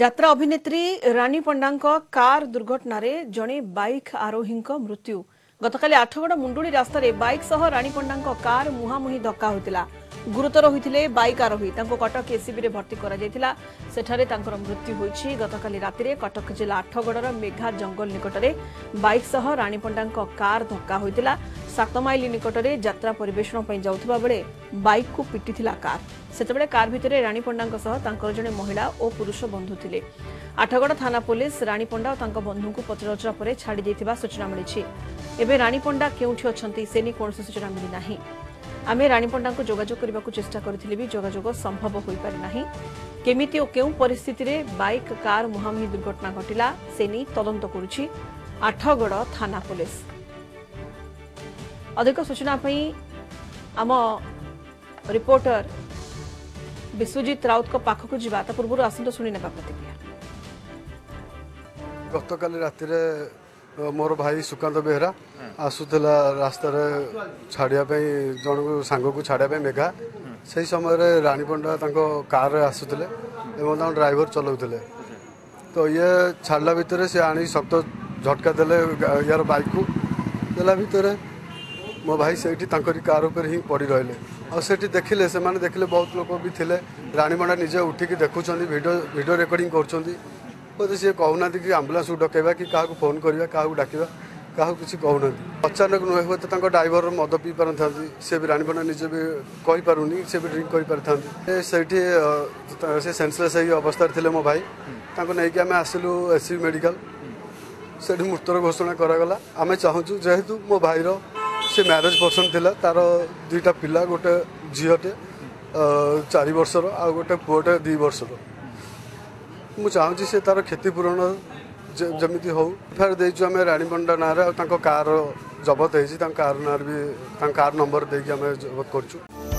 जात्रा अभिनेत्री रानी पंडांक कार दुर्घटन में जड़े बैक आरोही मृत्यु गतकाली आठगड़ा मुंडुड़ी रास्तार बैक सह रानी पंडांक कार मुहांमुही धक्का होता गुरुतर होते बैक आरोही कटक एसीबी में भर्ती कर मृत्यु होती। गतकाली रात कटक जिला आठगड़ मेघा जंगल निकट में बैक सह रानी पंडांक कार धक्का होता। सातमाइल निकट में यात्रा परिवेषण जाऊा बेले बैक को पिटी कार सेतबेले कार भितर रानी पंडांक सह तांकर जने महिला और पुरुष बंधु थिले। आठगड़ थाना पुलिस रानी पंडा और तांका बंधु को पचराउचरा पर छाड़ी देथिबा सूचना मिली। एबे रानी पंडा केउठी अछंती से नै कोनसे सूचना मिली नाही। आमे रानी पंडा को जोगाजोग करबाकू चेष्टा करथिले भी जोगाजोग संभव होई पारि नाही। केमिति ओ केउ परिस्थिति रे बाइक कार मुहांमुही दुर्घटना घटिला से नै तदंत करूछि आठगड़ थाना पुलिस। अधिक सूचना पई आम रिपोर्टर विश्वजीत राउत को पाखक जावा पूर्व आसत शुणिने प्रतिक्रिया। गतकाली राति मोर भाई सुकांत बेहरा आसूला रास्तार छाड़ापी जन सांग को छाड़ापी मेघा से ही समय रानी पंडा कार आसूले एवं ड्राइवर चलाऊले तो ये छाड़ा भितर से आनी शक्त झटका दे यार बाइक को देला भितर मो भाई से कार हिं पड़ रही आठ देखिले से माने देखिले बहुत लोग भी थे। रानी पंडा निजे उठिकी देखुं वीडियो रेकर्डिंग कर सी कहना कि आम्बुलांस को डकैबा कि क्या फोन करवा क्या डाकवा क्या किसी कहना अचानक नुहे हे तो ड्राइवर मद पी पार था सी भी रानी पंडा निजे भी कहीपरूनी सी भी ड्रिंक कर से सेन्सलेस अवस्था थे। मो भाई नहीं आम आसलु एससीबी मेडिकल से मृतर घोषणा कराला। आम चाहूँ जेहेतु मो भाईर से मैरेज पर्सन थिला तार दुईटा पिला गोटे झीटे 4 वर्षर आ गोटे पुओटे 2 वर्षर मु चाहूँगी से तार क्षतिपूरण जमी हो फिर देचु आम रानी पंडा ना कार जबत होती कार नंबर देके आम जबत कर।